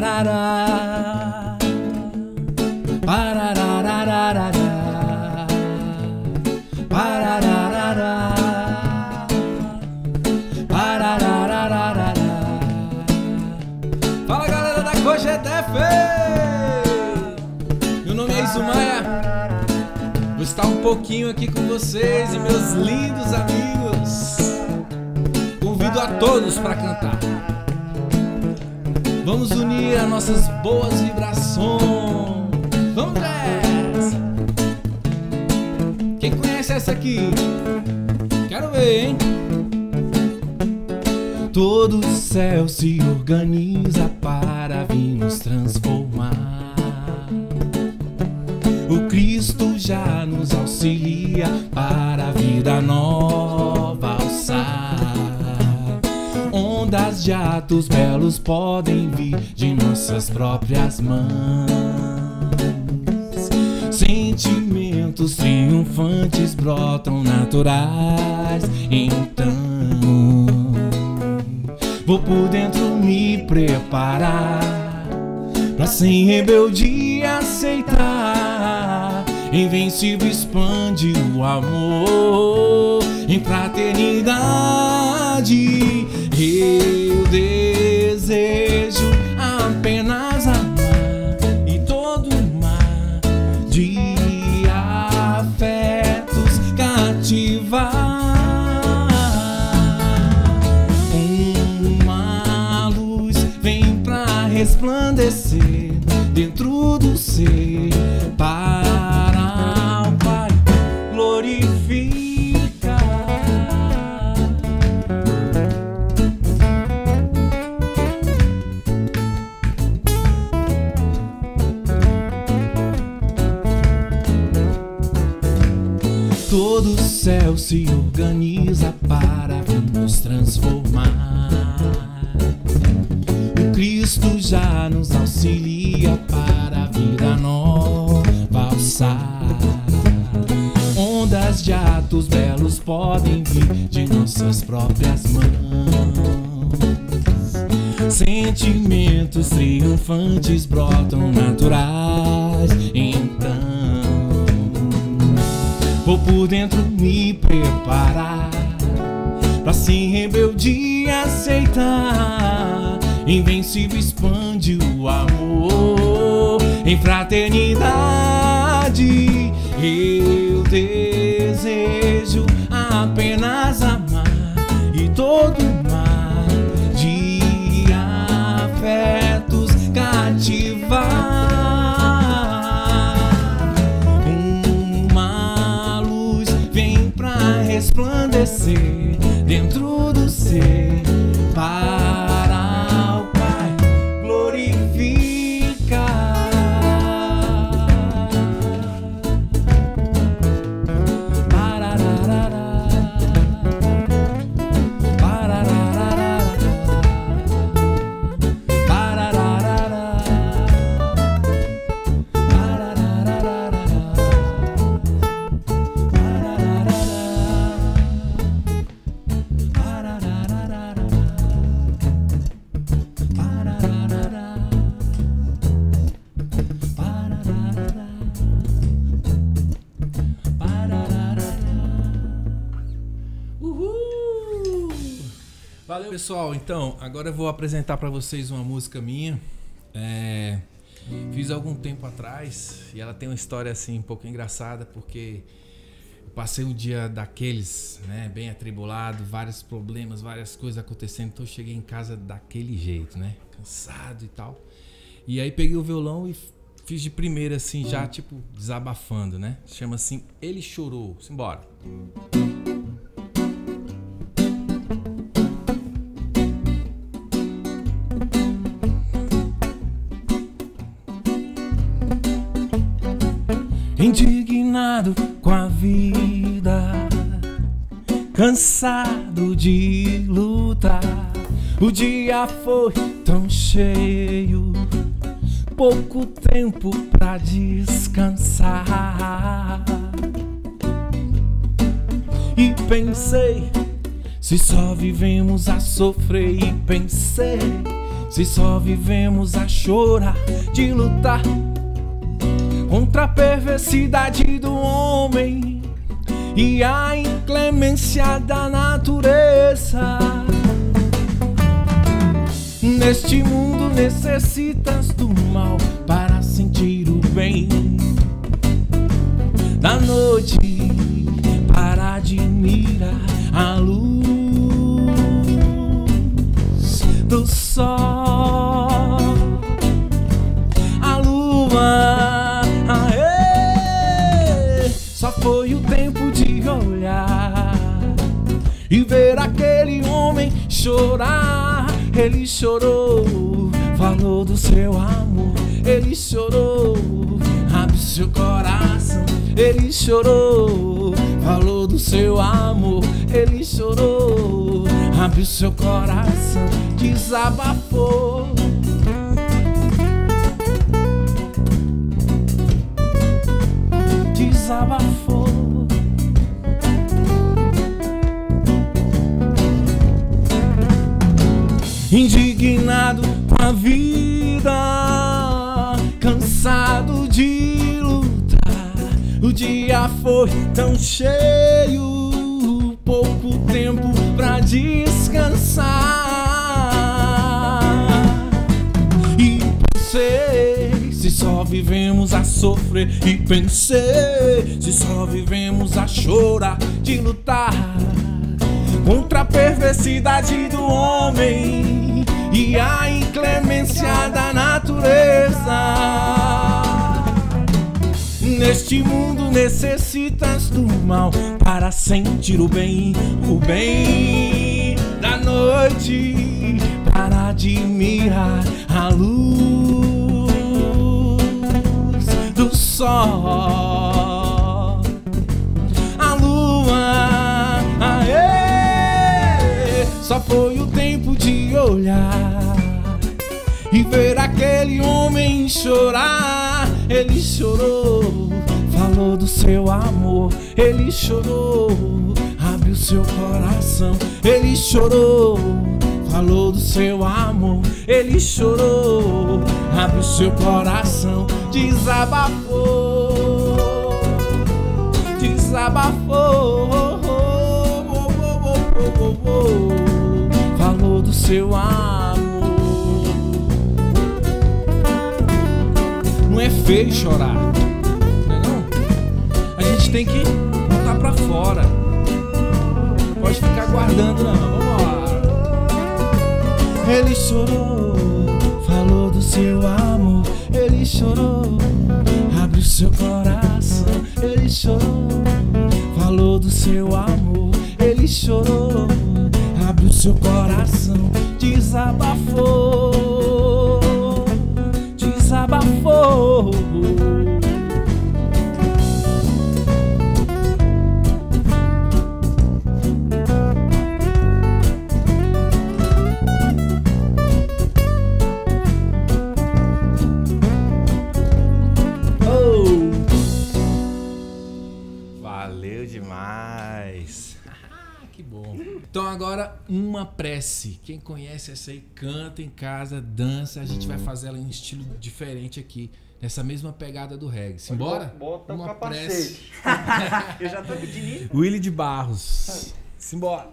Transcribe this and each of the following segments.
parararararará, parararararará, parararararará, parararararará. Fala, galera da COJEDF! Meu nome é Izzo Maia. Vou estar um pouquinho aqui com vocês e meus lindos amigos. Convido a todos para cantar. Vamos unir as nossas boas vibrações. Vamos nessa! Quem conhece essa aqui? Quero ver, hein? Todo o céu se organiza para vir nos transformar. O Cristo já nos auxilia para a vida nova alçar. Ondas de atos belos podem vir de nossas próprias mãos. Sentimentos triunfantes brotam naturais. Então, vou por dentro me preparar pra sem rebeldia aceitar. Invencível expande o amor em fraternidade. Eu desejo apenas amar e todo mar de afetos cativar. Uma luz vem pra resplandecer dentro do ser para o Pai glorificar. Todo o céu se organiza para nos transformar. O Cristo já nos auxilia para a vida nova alçar. Ondas de atos belos podem vir de nossas próprias mãos. Sentimentos triunfantes brotam naturais. Então, vou por dentro me preparar pra sem rebeldia aceitar. Invencível expande o amor em fraternidade. Eu desejo apenas amar e todo mar de afetos cativar. Resplandecer dentro do ser para o Pai glorificar. Parararará, parararará, parararará, parararará, parararará. Valeu, pessoal. Então, agora eu vou apresentar para vocês uma música minha. Fiz algum tempo atrás e ela tem uma história assim um pouco engraçada, porque eu passei um dia daqueles, né, bem atribulado, vários problemas, várias coisas acontecendo. Então eu cheguei em casa daquele jeito, né, cansado e tal. E aí peguei o violão e fiz de primeira assim, já tipo desabafando, né? Chama assim, Ele Chorou. Simbora. Indignado com a vida, cansado de lutar. O dia foi tão cheio, pouco tempo pra descansar. E pensei, se só vivemos a sofrer. E pensei, se só vivemos a chorar, de lutar contra a perversidade do homem e a inclemência da natureza. Neste mundo necessitas do mal para sentir o bem, da noite para admirar a luz do sol, a lua. Aê! Só foi o tempo de olhar e ver aquele homem chorar. Ele chorou, falou do seu amor. Ele chorou, abre seu coração. Ele chorou, falou do seu amor. Ele chorou, abre seu coração, desabafou. Desabafou. Indignado com a vida, cansado de lutar. O dia foi tão cheio, pouco tempo pra descansar. E pensei, se só vivemos a sofrer. E pensei, se só vivemos a chorar, de lutar contra a perversidade do homem e a inclemência da natureza. Neste mundo necessitas do mal para sentir o bem da noite para admirar a luz do sol, a lua. Só foi o tempo de olhar e ver aquele homem chorar. Ele chorou, falou do seu amor. Ele chorou, abriu seu coração. Ele chorou, falou do seu amor. Ele chorou, abriu seu coração, desabafou, desabafou. Falou do seu amor. Não é feio chorar, não é não? A gente tem que botar pra fora. Não pode ficar guardando não, vamos lá. Ele chorou, falou do seu amor. Ele chorou, abriu seu coração. Ele chorou, falou do seu amor. Ele chorou, abriu seu coração, desabafou, desabafou. Oh. Valeu demais. Que bom. Então agora uma prece. Quem conhece essa aí, canta em casa, dança. A gente vai fazer ela em um estilo diferente aqui, nessa mesma pegada do reggae. Simbora? Bota uma prece. Eu já tô pedindo. Willi de Barros. Simbora.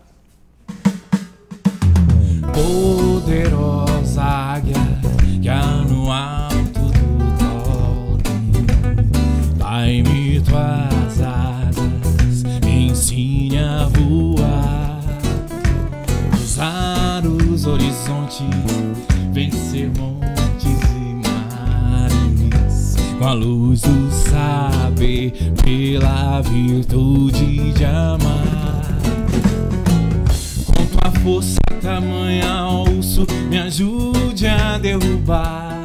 Poderosa águia que há no alto do torre, dai-me tuas asas, me ensina a voar, cruzar os horizontes, vencer montes e mares, com a luz do saber, pela virtude de amar. Com tua força tamanha osso, me ajude a derrubar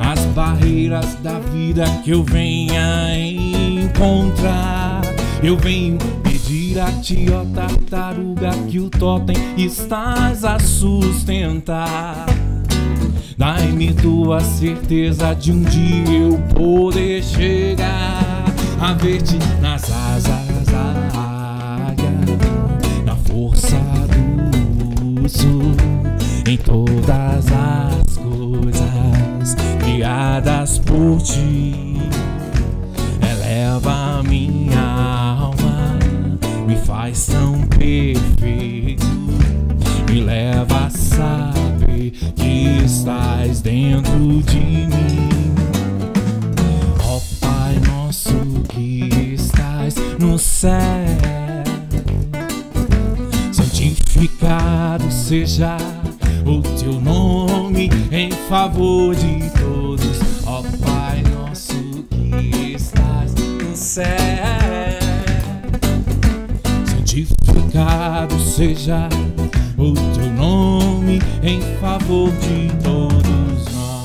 as barreiras da vida que eu venha encontrar. Eu venho pedir a ti, ó tartaruga, que o totem estás a sustentar. Dai-me tua certeza de um dia eu poder chegar a ver-te nas asas da águia, na força do urso. em todas as coisas criadas por ti. Eleva minha alma, me faz tão perfeito, me leva a saber que estás dentro de mim. Ó Pai nosso que estás no céu, santificado seja o teu nome em favor de todos. Ó Pai nosso que estás no céu, santificado seja o teu nome em favor de todos nós.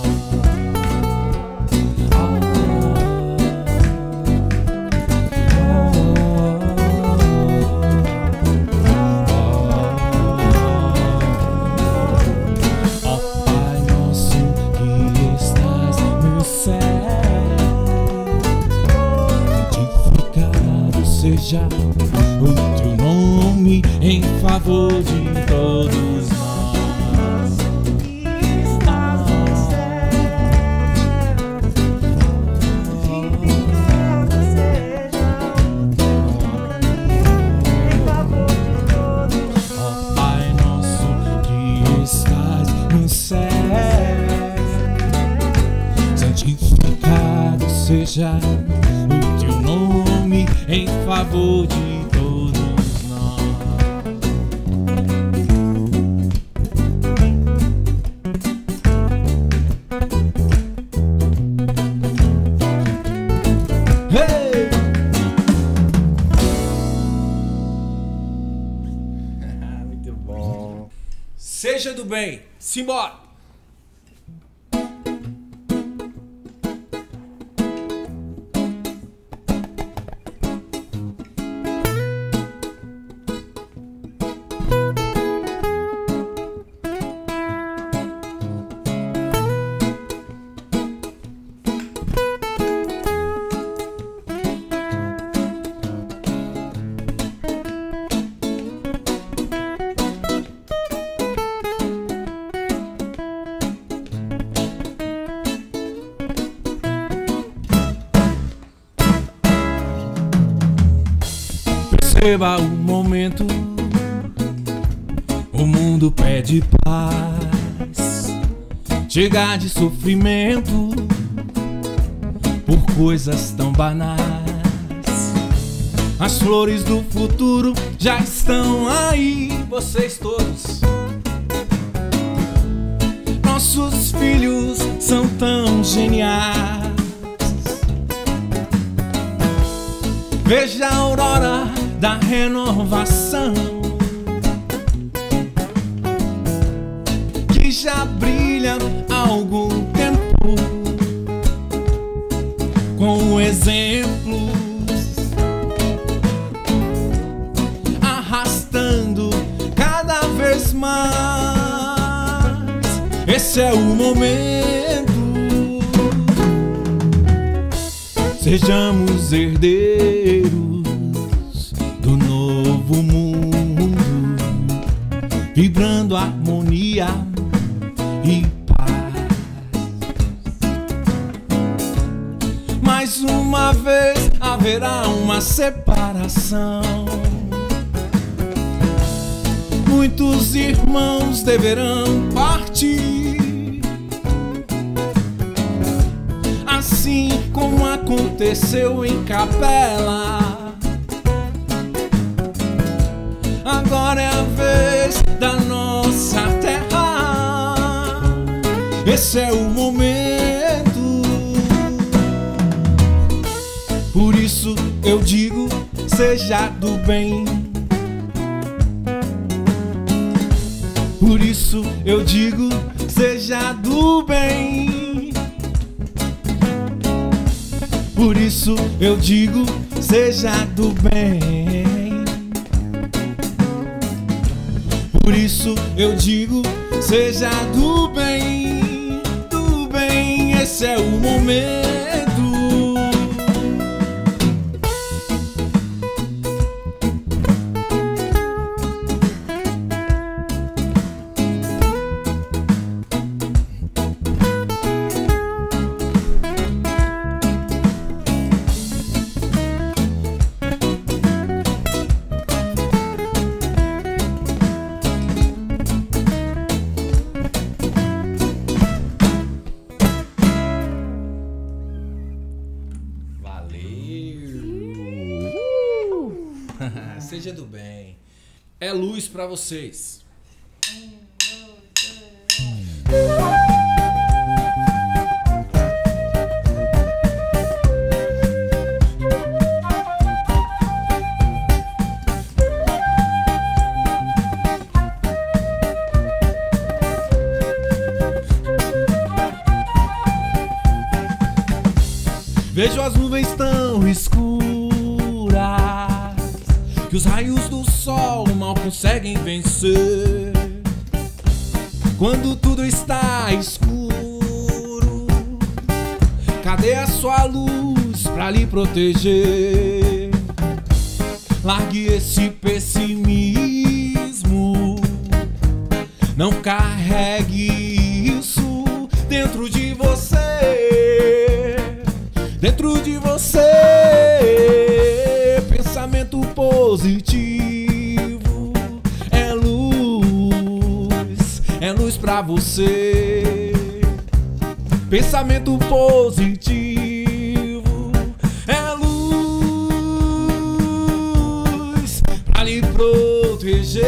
O teu nome em favor de todos nós. Ó Pai nosso que estás no céu, santificado seja o teu nome em favor de todos nós. Hey! Muito bom. Seja do bem, simbora. Perceba o momento, o mundo pede paz. Chega de sofrimento por coisas tão banais. As flores do futuro já estão aí, vocês todos. Nossos filhos são tão geniais. Veja a aurora da renovação que já brilha há algum tempo, com exemplos arrastando cada vez mais. Esse é o momento, sejamos herdeiros do mundo, vibrando harmonia e paz. Mais uma vez haverá uma separação, muitos irmãos deverão partir, assim como aconteceu em Capela. Agora é a vez da nossa terra. Esse é o momento. Por isso eu digo, seja do bem. Por isso eu digo, seja do bem. Por isso eu digo, seja do bem. Por isso eu digo, seja do bem, esse é o momento. igreja do bem. É luz pra vocês. Vejo as nuvens tão escuras que os raios do sol mal conseguem vencer. Quando tudo está escuro, cadê a sua luz pra lhe proteger? Largue esse pessimismo, não carregue isso dentro de você. Dentro de você, pensamento positivo é luz pra você. Pensamento positivo é luz pra lhe proteger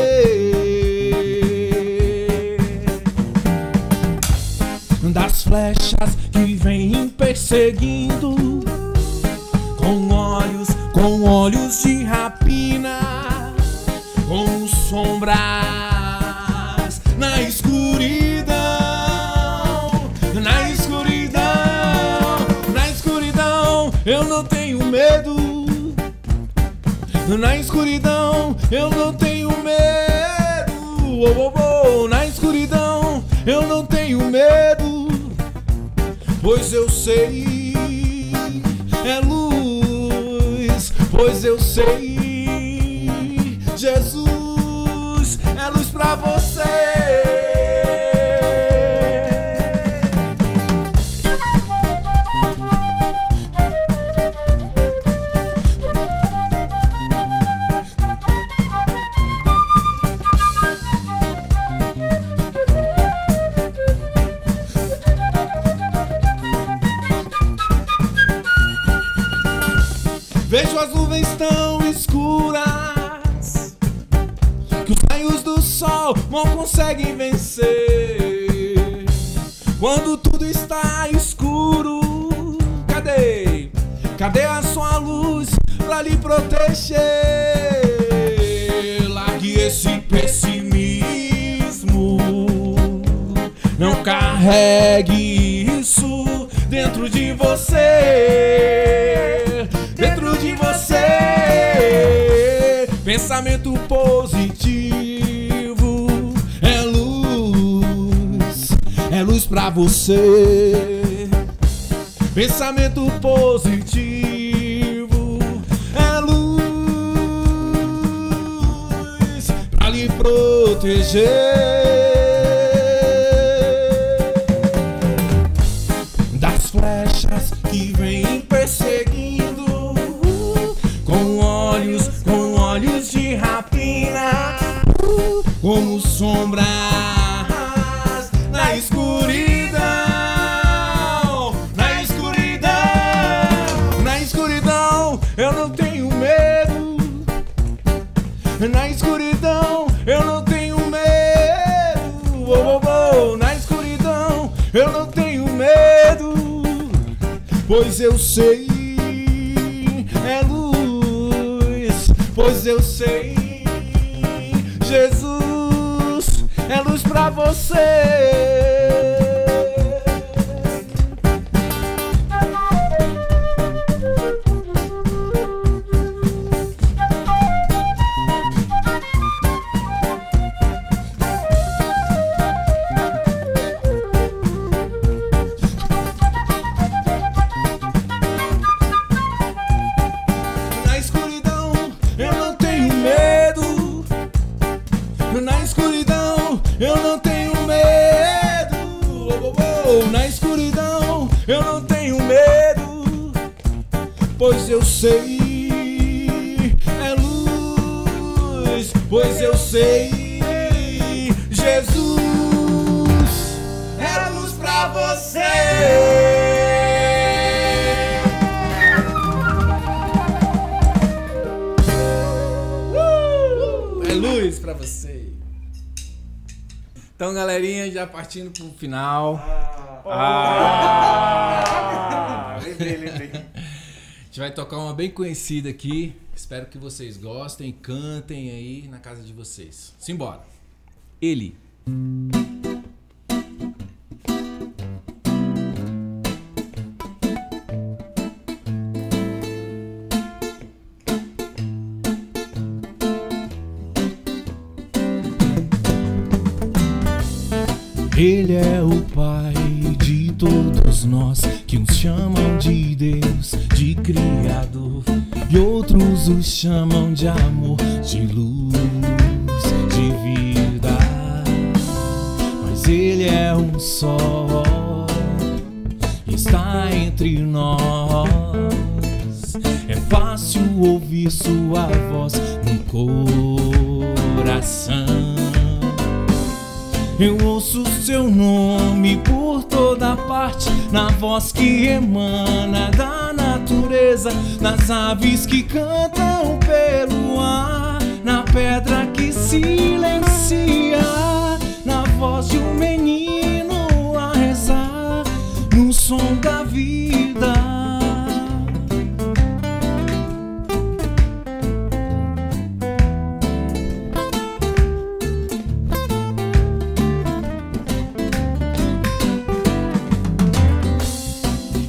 das flechas que vêm perseguindo. Com olhos de rapina, com sombras na escuridão, na escuridão, na escuridão eu não tenho medo. Na escuridão eu não tenho medo. Oh, oh, oh. Na escuridão eu não tenho medo, pois eu sei é luz. Pois eu sei, Jesus é luz pra você. Vejo as nuvens tão escuras que os raios do sol não conseguem vencer. Quando tudo está escuro, cadê? Cadê a sua luz pra lhe proteger? Largue esse pessimismo, não carregue isso dentro de você. Dentro de você, pensamento positivo é luz pra você. Pensamento positivo é luz pra lhe proteger das flechas que vêm perseguindo. Como sombras na escuridão, na escuridão eu não tenho medo. Na escuridão eu não tenho medo. Oh, oh, oh. Na escuridão eu não tenho medo, pois eu sei é luz, pois eu sei Jesus é luz pra você. Na escuridão eu não tenho medo. Na escuridão eu não tenho medo, oh, oh, oh. Na escuridão eu não tenho medo, pois eu sei é luz, pois eu sei Jesus é luz pra você. Então, galerinha, já partindo pro final. Lembrei. A gente vai tocar uma bem conhecida aqui. Espero que vocês gostem, cantem aí na casa de vocês. Simbora. Ele. Ele é o Pai de todos nós, que uns chamam de Deus, de Criador, e outros o chamam de amor, de luz, de vida. Mas Ele é um só, está entre nós. É fácil ouvir sua voz no coração. Eu ouço seu nome por toda parte, na voz que emana da natureza, nas aves que cantam pelo ar, na pedra que silencia, na voz de um menino a rezar, no som da vida.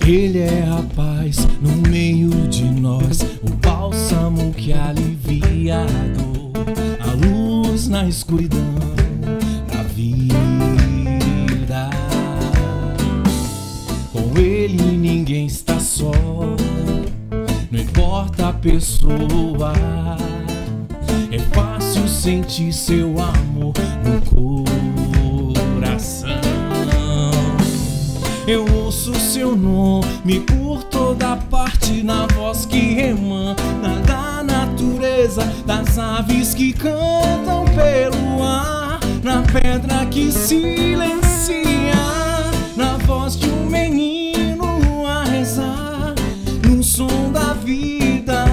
Ele é a paz no meio de nós, o bálsamo que alivia a dor, a luz na escuridão da vida. Com Ele ninguém está só, não importa a pessoa. É fácil sentir seu amor no coração. Eu ouço seu nome por toda parte, na voz que emana da natureza, das aves que cantam pelo ar, na pedra que silencia, na voz de um menino a rezar, no som da vida.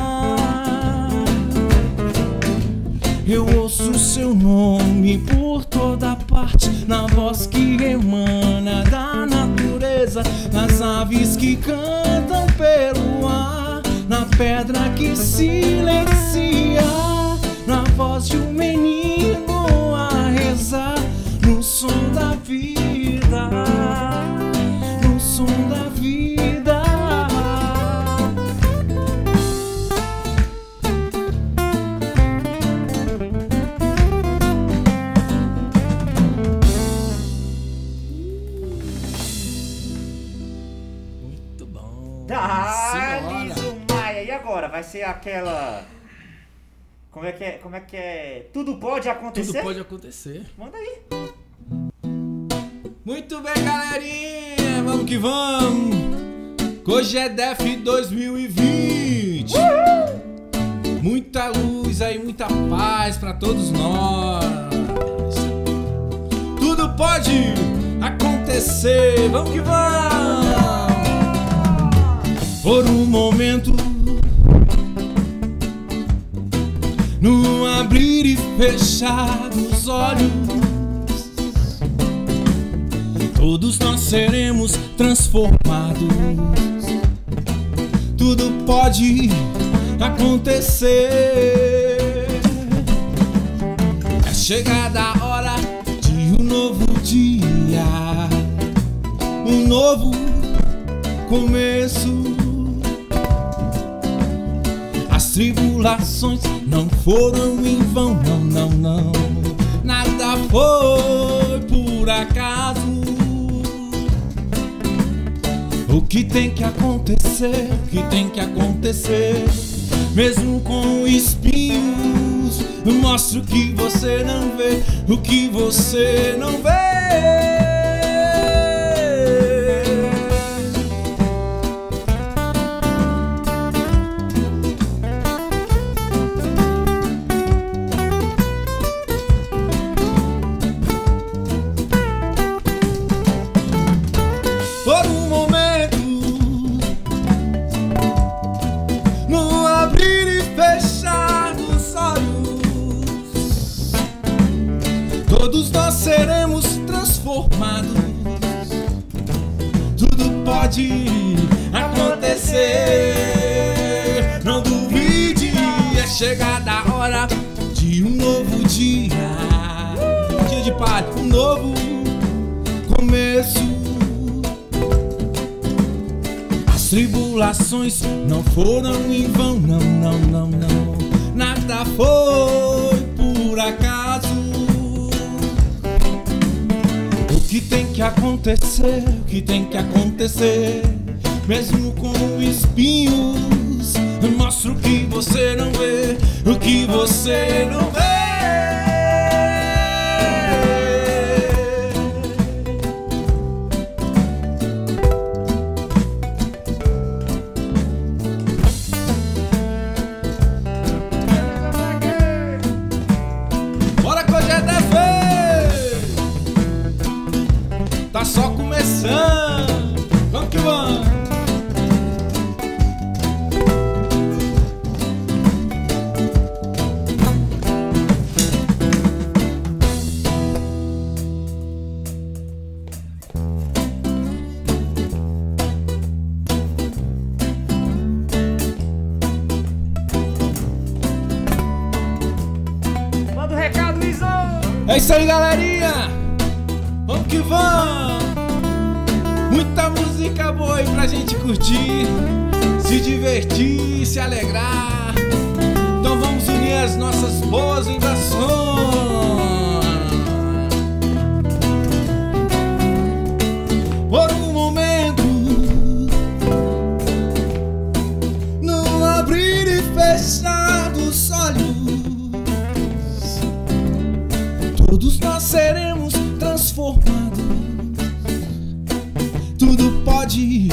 Eu ouço seu nome por toda parte, na voz que emana da natureza, nas aves que cantam pelo ar, na pedra que silencia, na voz de um menino a rezar, no som da vida, no som da vida. Izzo Maia, e agora? Vai ser aquela... Como é que é? Tudo pode acontecer? Tudo pode acontecer. Manda aí. Muito bem, galerinha. Vamos que vamos. COJEDF 2020. Uhul! Muita luz aí, muita paz pra todos nós. Tudo pode acontecer. Vamos que vamos. Por um momento, no abrir e fechar dos olhos, todos nós seremos transformados. Tudo pode acontecer. É chegada a hora de um novo dia, um novo começo. Tribulações não foram em vão, não, não, não. Nada foi por acaso. O que tem que acontecer, o que tem que acontecer, mesmo com espinhos, mostra o que você não vê, o que você não vê. Todos nós seremos pode acontecer. Não duvide, é chegada a hora de um novo dia. Dia de paz, um novo começo. As tribulações não foram em vão, não, não, não, não. Nada foi por acaso. O que tem que acontecer, o que tem que acontecer, mesmo com espinhos, mostra o que você não vê, o que você não vê. Vamos que vamos. Manda o recado, Izzo. É isso aí, galerinha. Vamos que vamos. Muita música boa aí pra gente curtir, se divertir, se alegrar. Então vamos unir as nossas boas vibrações. Por um momento, não abrir e fechar os olhos, todos nós seremos transformados. Tudo pode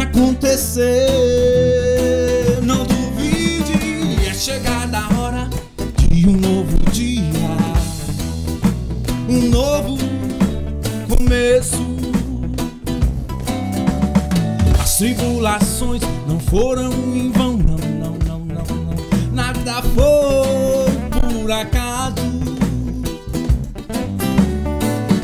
acontecer. Não duvide, é chegada a hora de um novo dia, um novo começo. As tribulações não foram em vão, não, não, não, não, não. Nada foi por acaso.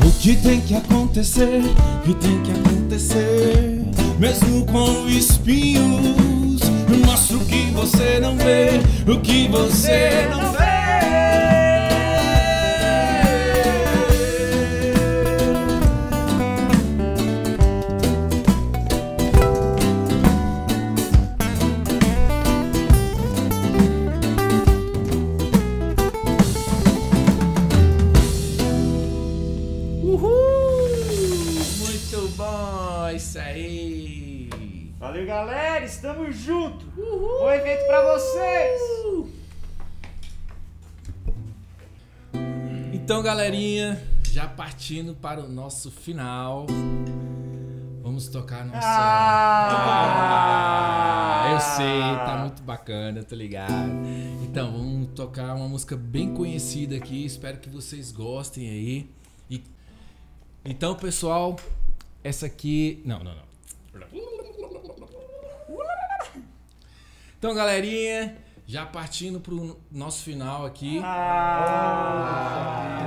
O que tem que acontecer, o que tem que acontecer, mesmo com espinhos, mostra o que você não vê, o que você não vê. Isso aí. Valeu, galera, estamos juntos. Uhul. Bom evento pra vocês. Então, galerinha, já partindo para o nosso final, vamos tocar nossa... Eu sei, tá muito bacana, tá ligado? Então, vamos tocar uma música bem conhecida aqui. Espero que vocês gostem aí. E... então, pessoal, essa aqui... não, não, não. Então, galerinha, já partindo pro nosso final aqui.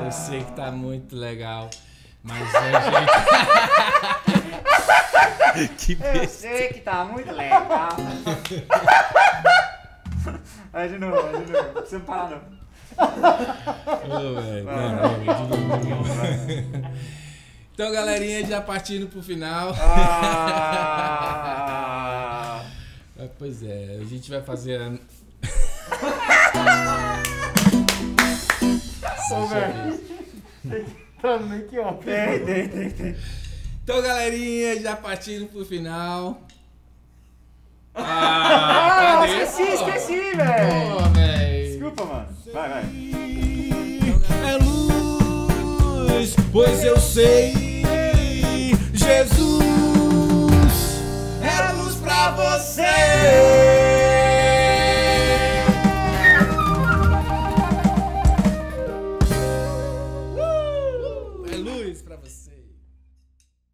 Eu sei que tá muito legal, mas a gente... que besta. Eu sei que tá muito legal. Vai de novo, vai de novo. Não precisa parar, não. Não. Então, galerinha, já partindo pro final. Pois é, a gente vai fazer a... Então, galerinha, já partindo pro final. Eu esqueci, velho. Desculpa, mano. Vai, vai. É luz, pois eu sei.